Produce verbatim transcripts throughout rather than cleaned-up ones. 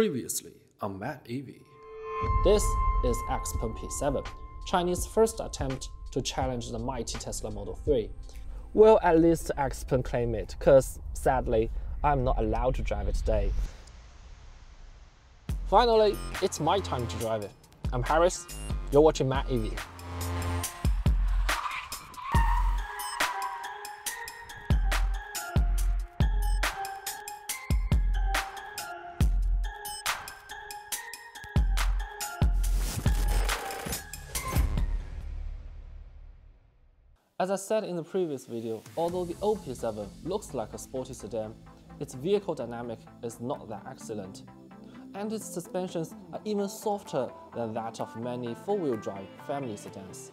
previously on MAD E V. This is Xpeng P seven, China's first attempt to challenge the mighty Tesla Model three. Well, at least Xpeng claim it, because sadly, I'm not allowed to drive it today. Finally, it's my time to drive it. I'm Harris, you're watching MAD E V. As I said in the previous video, although the old P seven looks like a sporty sedan, its vehicle dynamic is not that excellent, and its suspensions are even softer than that of many four-wheel drive family sedans.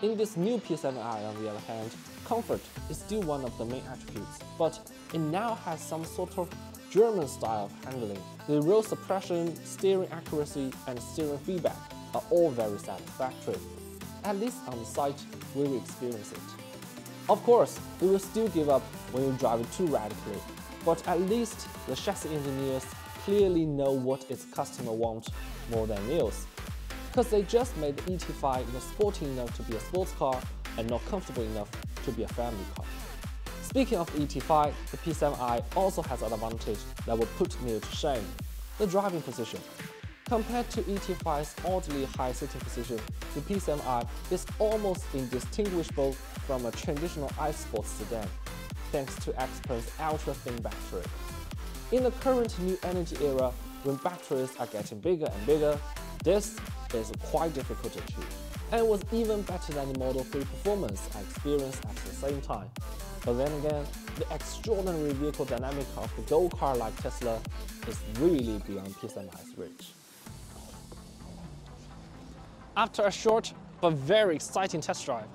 In this new P seven i, on the other hand, comfort is still one of the main attributes, but it now has some sort of German-style handling. The road suppression, steering accuracy, and steering feedback are all very satisfactory. At least on site, we will experience it. Of course, we will still give up when you drive it too radically, but at least the chassis engineers clearly know what its customer wants more than Niels, because they just made the E T five not sporty enough to be a sports car and not comfortable enough to be a family car. Speaking of E T five, the P seven i also has an advantage that will put Niels to shame: the driving position. Compared to E T five's oddly high sitting position, the P seven i is almost indistinguishable from a traditional ice sports sedan, thanks to Xpeng's ultra-thin battery. In the current new energy era, when batteries are getting bigger and bigger, this is quite difficult to achieve, and was even better than the Model three performance I experienced at the same time. But then again, the extraordinary vehicle dynamic of the go car like Tesla is really beyond P seven i's reach. After a short but very exciting test drive,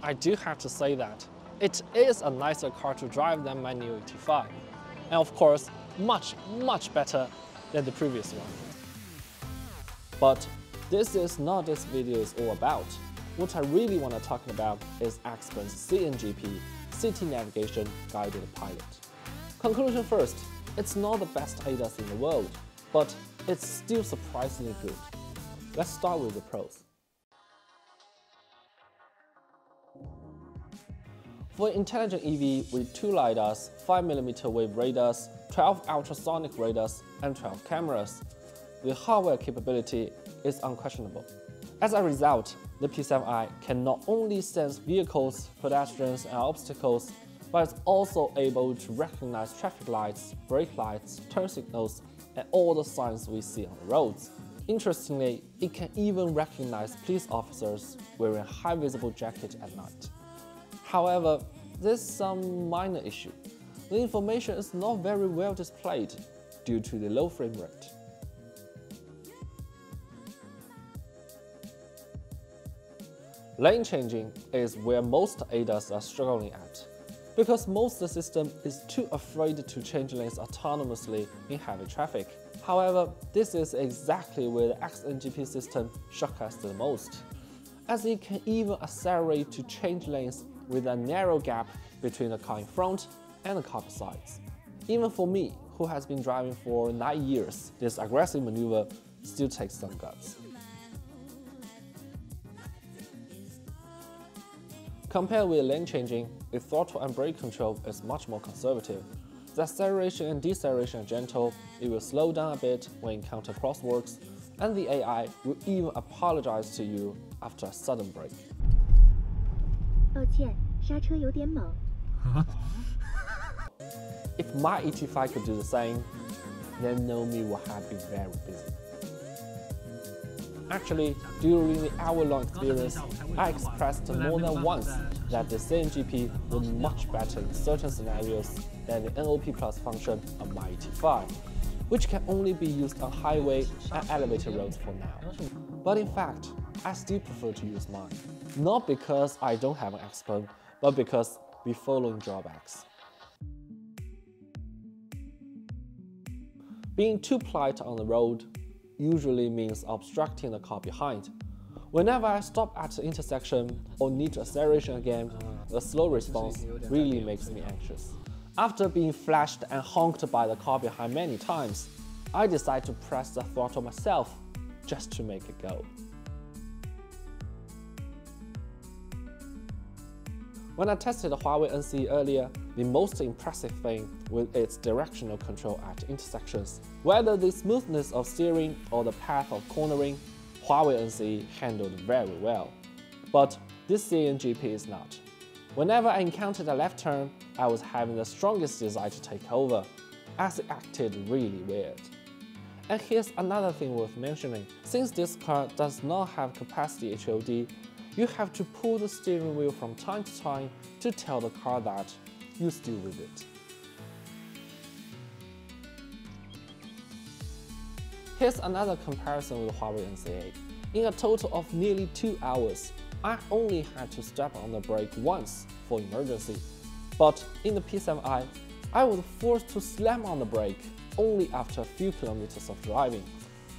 I do have to say that it is a nicer car to drive than my new E T five, and of course much, much better than the previous one. But this is not what this video is all about. What I really want to talk about is Xpeng's C N G P, City Navigation Guided Pilot. Conclusion first, it's not the best A D A S in the world, but it's still surprisingly good. Let's start with the pros. For an intelligent E V with two LiDARs, five millimeter wave radars, twelve ultrasonic radars, and twelve cameras, the hardware capability is unquestionable. As a result, the P seven i can not only sense vehicles, pedestrians, and obstacles, but it's also able to recognize traffic lights, brake lights, turn signals, and all the signs we see on the roads. Interestingly, it can even recognize police officers wearing a high-visible jacket at night. However, there's some minor issue. The information is not very well displayed due to the low frame rate. Lane changing is where most A D A S are struggling at, because most of the system is too afraid to change lanes autonomously in heavy traffic. However, this is exactly where the X N G P system shocks us the most, as it can even accelerate to change lanes with a narrow gap between the car in front and the car beside. Even for me, who has been driving for nine years, this aggressive maneuver still takes some guts. Compared with lane changing, the throttle and brake control is much more conservative. The acceleration and deceleration are gentle, it will slow down a bit when you encounter crosswalks, and the A I will even apologize to you after a sudden break. If my E T five could do the same, then Nomi will have been very busy. Actually, during the hour-long experience, I expressed more than once that the C N G P was much better in certain scenarios than the N L P plus function of my E T five, which can only be used on highway and elevated roads for now. But in fact, I still prefer to use mine, not because I don't have an expert, but because we follow drawbacks. Being too polite on the road usually means obstructing the car behind. Whenever I stop at the intersection or need acceleration again, the slow response really makes me anxious. After being flashed and honked by the car behind many times, I decided to press the throttle myself just to make it go. When I tested the Huawei N C A earlier, the most impressive thing was its directional control at intersections. Whether the smoothness of steering or the path of cornering, Huawei N C A handled very well. But this C N G P is not. Whenever I encountered a left turn, I was having the strongest desire to take over, as it acted really weird. And here's another thing worth mentioning. Since this car does not have capacity H O D, you have to pull the steering wheel from time to time to tell the car that you're still with it. Here's another comparison with Huawei N C A. In a total of nearly two hours, I only had to step on the brake once for emergency. But in the P seven i, I was forced to slam on the brake only after a few kilometers of driving.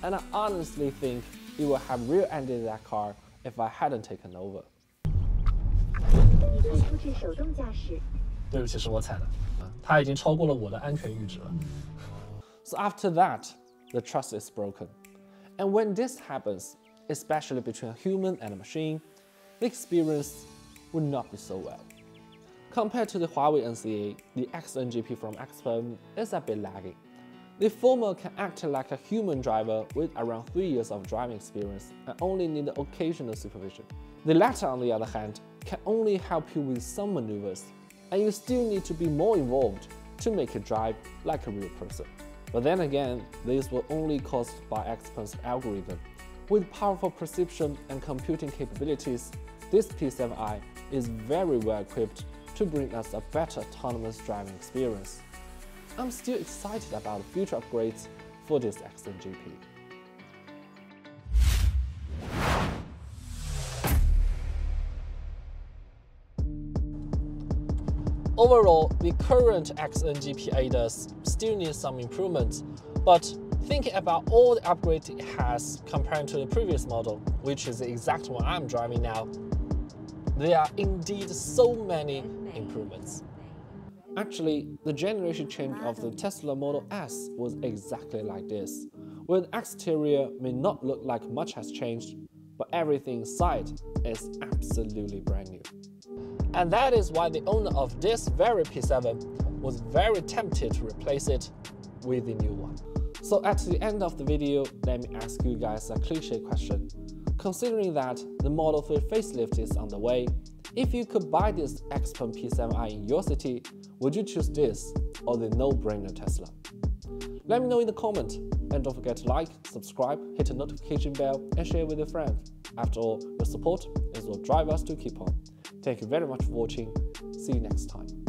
And I honestly think it would have rear-ended that car if I hadn't taken over. So after that, the trust is broken. And when this happens, especially between a human and a machine, the experience would not be so well. Compared to the Huawei N C A, the X N G P from Xpeng is a bit laggy. The former can act like a human driver with around three years of driving experience and only need occasional supervision. The latter, on the other hand, can only help you with some maneuvers, and you still need to be more involved to make it drive like a real person. But then again, these were only caused by Xpeng's algorithm. With powerful perception and computing capabilities, this P seven i is very well equipped to bring us a better autonomous driving experience. I'm still excited about future upgrades for this X N G P. Overall, the current X N G P A D A S still needs some improvements, but thinking about all the upgrades it has compared to the previous model, which is the exact one I'm driving now, there are indeed so many improvements. Actually, the generation change of the Tesla Model S was exactly like this, where the exterior may not look like much has changed, but everything inside is absolutely brand new. And that is why the owner of this very P seven was very tempted to replace it with the new one. So at the end of the video, let me ask you guys a cliche question. Considering that the Model three facelift is on the way, if you could buy this Xpeng P seven i in your city, would you choose this or the no-brainer Tesla? Let me know in the comment, and don't forget to like, subscribe, hit the notification bell, and share with your friends. After all, your support is what drives us to keep on. Thank you very much for watching. See you next time.